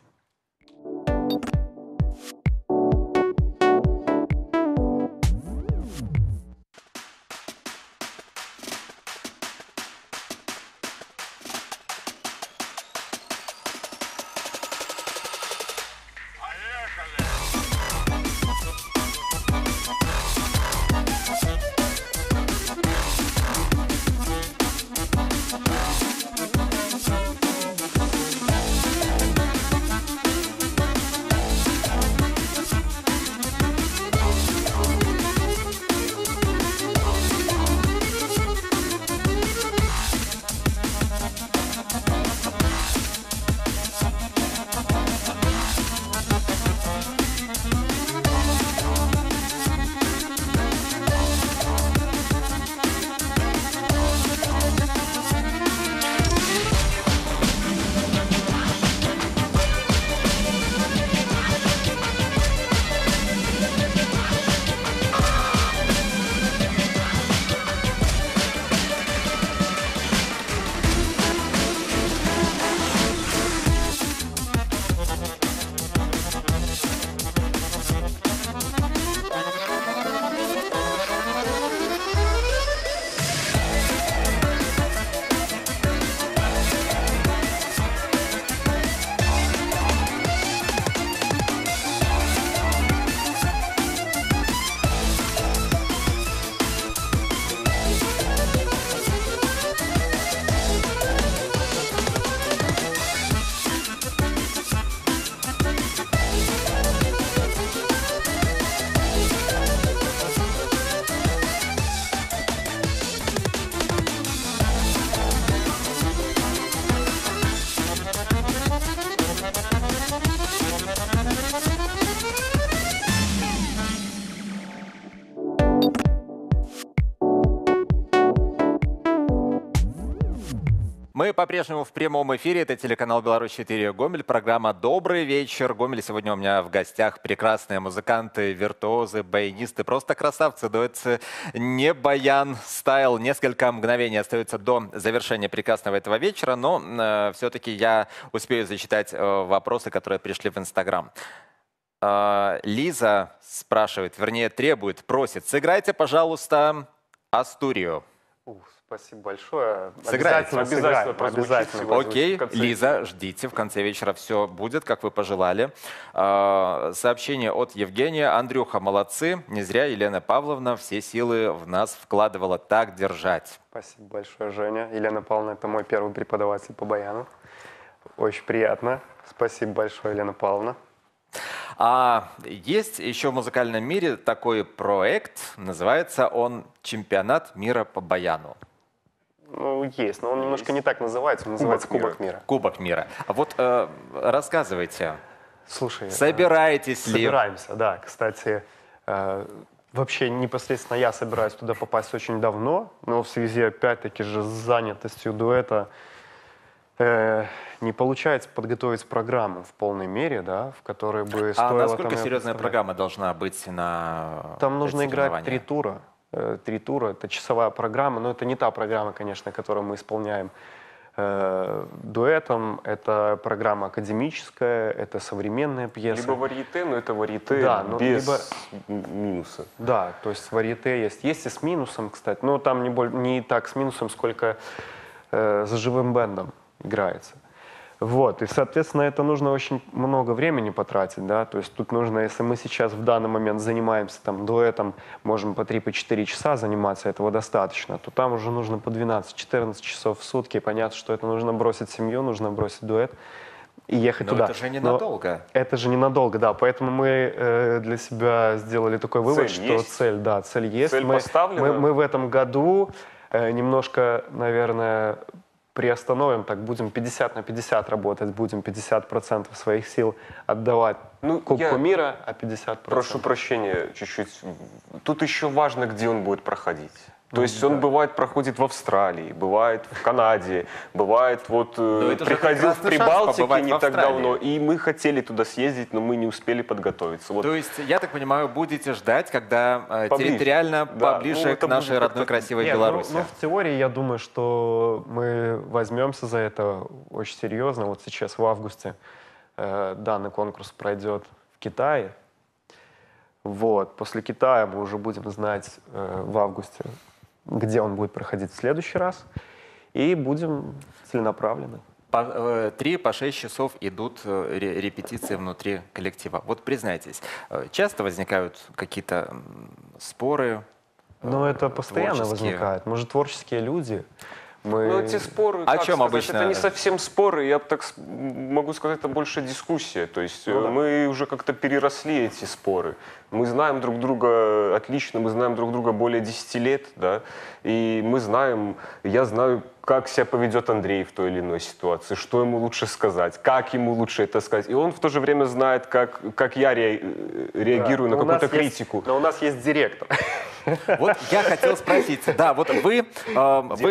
Мы по-прежнему в прямом эфире. Это телеканал «Беларусь-4» Гомель. Программа «Добрый вечер, Гомель». Сегодня у меня в гостях прекрасные музыканты, виртуозы, баянисты. Просто красавцы. Дуэт «Не баян стайл». Несколько мгновений остается до завершения прекрасного этого вечера. Но все-таки я успею зачитать вопросы, которые пришли в Инстаграм. Лиза спрашивает, вернее требует, просит. Сыграйте, пожалуйста, «Астурию». Спасибо большое. Сыграете. Обязательно. Окей, Лиза, ждите. В конце вечера все будет, как вы пожелали. Сообщение от Евгения. Андрюха, молодцы. Не зря Елена Павловна все силы в нас вкладывала. Так держать. Спасибо большое, Женя. Елена Павловна – это мой первый преподаватель по баяну. Очень приятно. Спасибо большое, Елена Павловна. А есть еще в музыкальном мире такой проект, называется он «Чемпионат мира по баяну». Ну, есть, но он немножко не так называется, он называется «Кубок мира». «Кубок мира». А вот рассказывайте, слушай, собираетесь ли? Собираемся, да. Кстати, вообще непосредственно я собираюсь туда попасть очень давно, но в связи опять-таки же с занятостью дуэта не получается подготовить программу в полной мере, да, в которой бы стоило... А насколько серьезная программа должна быть на... Там нужно играть 3 тура. 3 тура — это часовая программа, но это не та программа, конечно, которую мы исполняем дуэтом. Это программа академическая, это современная пьеса. Либо варьете, но это варьете, да, но без минуса. Да, то есть варьете есть. Есть и с минусом, кстати, но там не так с минусом, сколько с живым бэндом играется. Вот, и, соответственно, это нужно очень много времени потратить, да, то есть тут нужно, если мы сейчас в данный момент занимаемся там дуэтом, можем по 3-4 часа заниматься, этого достаточно, то там уже нужно по 12-14 часов в сутки, понятно, что это нужно бросить семью, нужно бросить дуэт и ехать туда. Но это же ненадолго. Это же ненадолго, да, поэтому мы для себя сделали такой вывод, что цель, да, цель есть. Цель поставлена. Мы в этом году немножко, наверное, приостановим, так будем 50 на 50 работать, будем 50% своих сил отдавать Кубку мира, а 50%... Прошу прощения чуть-чуть. Тут еще важно, где он будет проходить. То есть он бывает проходит в Австралии, бывает в Канаде, бывает вот приходил в Прибалтике не так давно, и мы хотели туда съездить, но мы не успели подготовиться. Вот. То есть, я так понимаю, будете ждать, когда территориально поближе к нашей родной красивой Беларуси. Ну, в теории, я думаю, что мы возьмемся за это очень серьезно. Вот сейчас в августе данный конкурс пройдет в Китае. Вот. После Китая мы уже будем знать в августе, где он будет проходить в следующий раз, и будем целенаправлены. 3-6 часов идут репетиции внутри коллектива. Вот признайтесь, часто возникают какие-то споры? Ну, это постоянно возникает. Мы же творческие люди. Ну, эти споры, о чем сказать, обычно? Это не совсем споры, я так могу сказать, это больше дискуссия. То есть мы уже как-то переросли эти споры. Мы знаем друг друга отлично, мы знаем друг друга более 10 лет, да, и мы знаем, я знаю, как себя поведет Андрей в той или иной ситуации, что ему лучше сказать, как ему лучше это сказать. И он в то же время знает, как я реагирую на какую-то критику. Но у нас есть директор. Вот я хотел спросить. Да, вот вы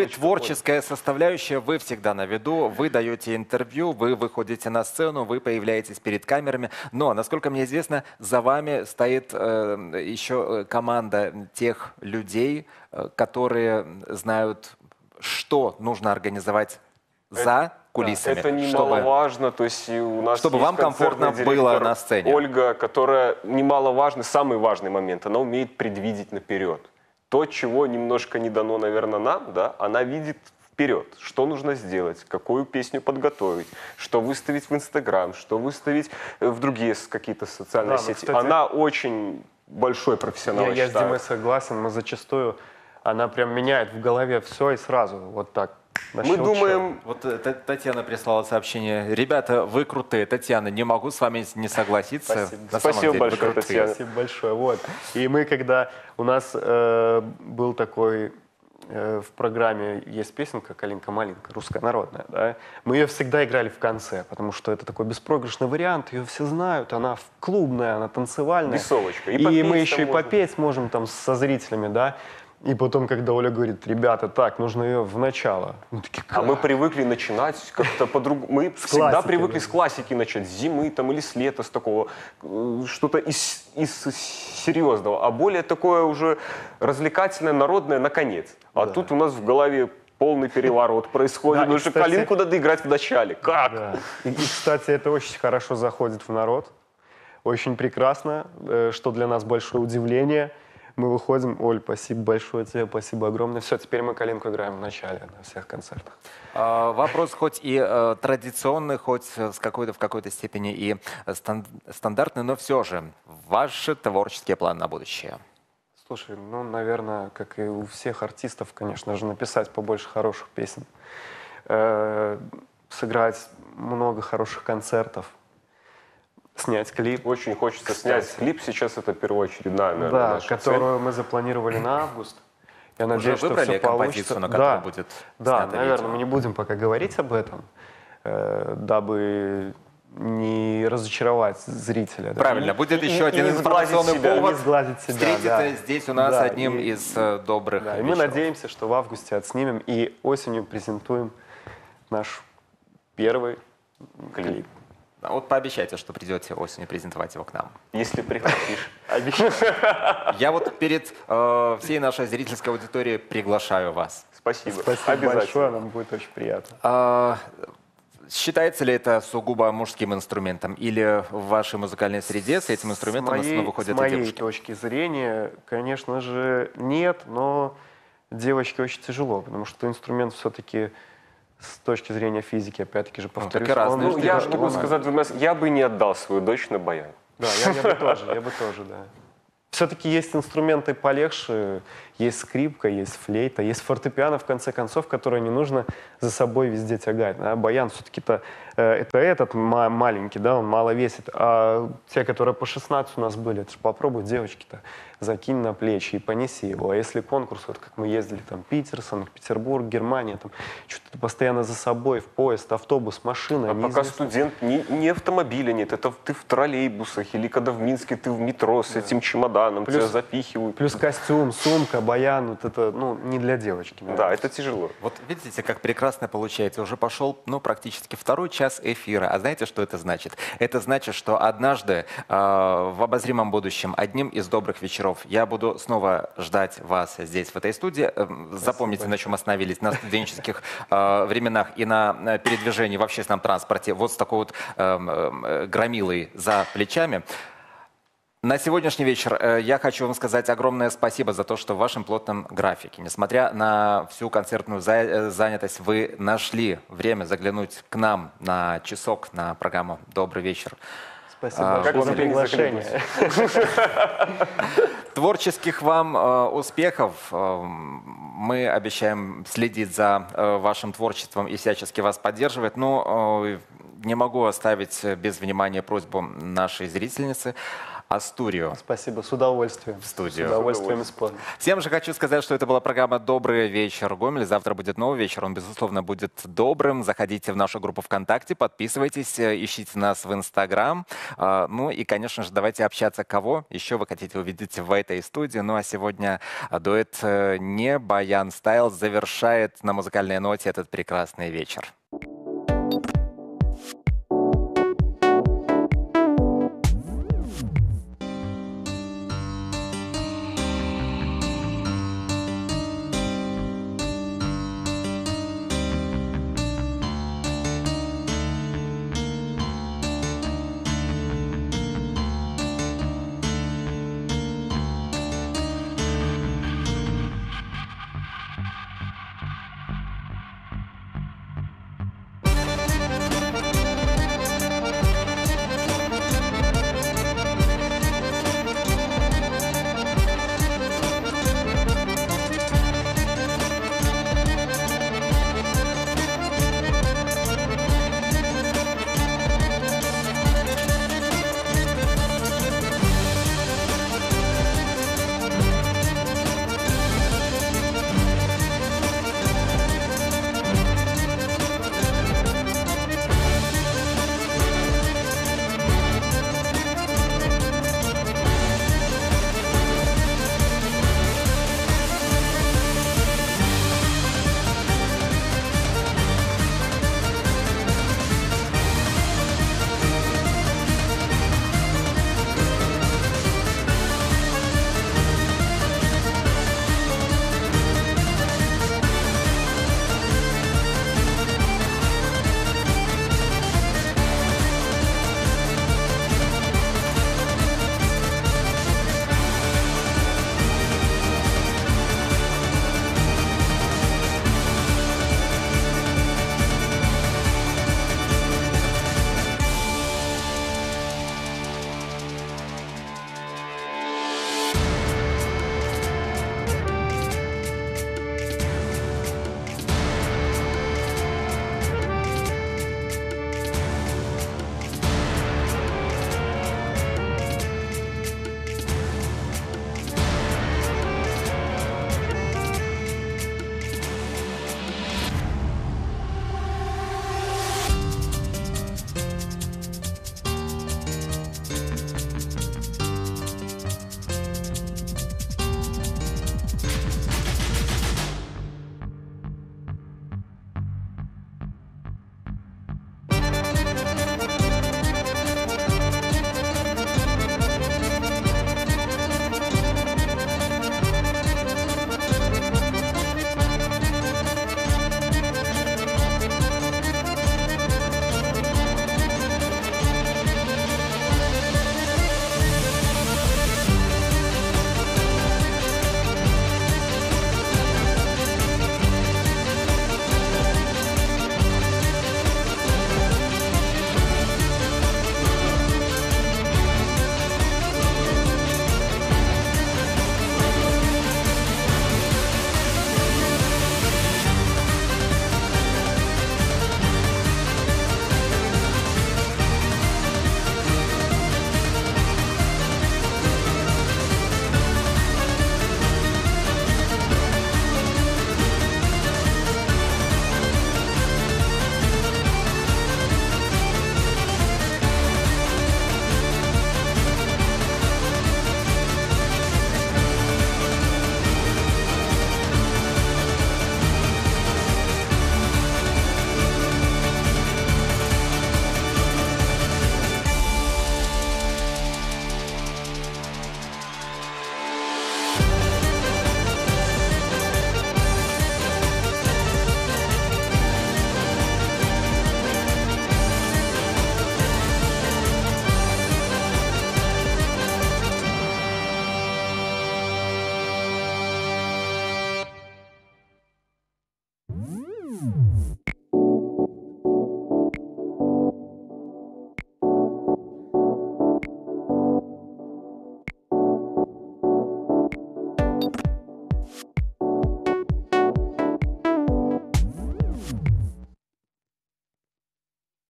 творческая составляющая, вы всегда на виду, вы даете интервью, вы выходите на сцену, вы появляетесь перед камерами. Но, насколько мне известно, за вами стоит еще команда тех людей, которые знают, что нужно организовать за кулисами. Это немаловажно, то есть у нас чтобы вам комфортно было на сцене. Ольга, которая немаловажный, самый важный момент, она умеет предвидеть наперед. То, чего немножко не дано, наверное, нам, да, она видит вперед, что нужно сделать, какую песню подготовить, что выставить в Инстаграм, что выставить в другие какие-то социальные сети. Кстати, она очень большой профессионал. Я с Димой согласен, мы зачастую... Она прям меняет в голове все и сразу вот так. Мы думаем... Вот Татьяна прислала сообщение. Ребята, вы крутые. Татьяна, не могу с вами не согласиться. Спасибо большое, Татьяна. Спасибо большое. Вот. И мы когда... У нас был такой... в программе есть песенка «Калинка-малинка», русская народная. Да? Мы ее всегда играли в конце, потому что это такой беспроигрышный вариант, ее все знают, она клубная, она танцевальная. Бесовочка. И мы еще и попеть можем там со зрителями, да. И потом, когда Оля говорит, ребята, так, нужно ее в начало. Мы такие, а мы привыкли начинать как-то по-другому. Мы всегда привыкли с классики начать, с зимы там, или с лета, с такого, что-то из серьезного. А более такое уже развлекательное, народное, наконец. А тут у нас в голове полный переворот происходит. Потому что «Калинку» надо играть в начале. Как? И, кстати, это очень хорошо заходит в народ. Очень прекрасно, что для нас большое удивление. Мы выходим. Оль, спасибо большое тебе, спасибо огромное. Все, теперь мы «Калинку» играем в начале на всех концертах. Вопрос хоть и традиционный, хоть в какой-то степени и стандартный, но все же. Ваши творческие планы на будущее? Слушай, ну, наверное, как и у всех артистов, конечно же, написать побольше хороших песен. Сыграть много хороших концертов. Снять клип. Очень хочется снять клип. Сейчас это первоочередная, наверное, наша которую цель. Мы запланировали на август. Я надеюсь, что все получится. На которую будет снято, наверное, видео. Мы не будем пока говорить об этом, дабы не разочаровать зрителя. Правильно, да? Будет еще один информационный повод встретиться здесь у нас одним из добрых вечеров. Мы надеемся, что в августе отснимем и осенью презентуем наш первый клип. Вот пообещайте, что придете осенью презентовать его к нам. Если пригласишь. Обещаю. Я вот перед всей нашей зрительской аудиторией приглашаю вас. Спасибо. Спасибо большое, нам будет очень приятно. Считается ли это сугубо мужским инструментом? Или в вашей музыкальной среде с этим инструментом выходят девушки? С моей точки зрения, конечно же, нет, но девочке очень тяжело, потому что инструмент все-таки... С точки зрения физики, опять-таки же, повторюсь. Я же могу сказать, я бы не отдал свою дочь на баян. Да, я бы тоже, да. Все-таки есть инструменты полегче, есть скрипка, есть флейта, есть фортепиано, в конце концов, которое не нужно за собой везде тягать. А баян все-таки-то, это этот маленький, да, он мало весит. А те, которые по 16 у нас были, это же попробуй девочки-то закинь на плечи и понеси его. А если конкурс, вот как мы ездили, там, Питер, Санкт-Петербург, Германия, там, что-то постоянно за собой, в поезд, автобус, машина. А пока студент, ни автомобиля нет, это ты в троллейбусах, или когда в Минске ты в метро с этим чемоданом, плюс, тебя запихивают. Плюс костюм, сумка, баян, вот это, ну, не для девочки. Наверное. Да, это тяжело. Вот видите, как прекрасно получается, уже пошел, ну, практически второй час эфира, а знаете, что это значит? Это значит, что однажды, в обозримом будущем, одним из добрых вечеров, я буду снова ждать вас здесь, в этой студии. Запомните, на чем остановились, на студенческих временах и на передвижении в общественном транспорте, вот с такой вот громилой за плечами. На сегодняшний вечер я хочу вам сказать огромное спасибо за то, что в вашем плотном графике, несмотря на всю концертную занятость, вы нашли время заглянуть к нам на часок на программу «Добрый вечер». Спасибо за приглашение. Творческих вам успехов. Мы обещаем следить за вашим творчеством и всячески вас поддерживать. Но не могу оставить без внимания просьбу нашей зрительницы. Астурию. Спасибо, с удовольствием. В студию. С удовольствием исполню. Всем же хочу сказать, что это была программа «Добрый вечер, Гомель». Завтра будет новый вечер, он, безусловно, будет добрым. Заходите в нашу группу ВКонтакте, подписывайтесь, ищите нас в Инстаграм. Ну и, конечно же, давайте общаться, кого еще вы хотите увидеть в этой студии. Ну а сегодня дуэт «Не Баян Стайл» завершает на музыкальной ноте этот прекрасный вечер.